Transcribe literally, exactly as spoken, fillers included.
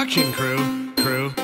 production crew, crew.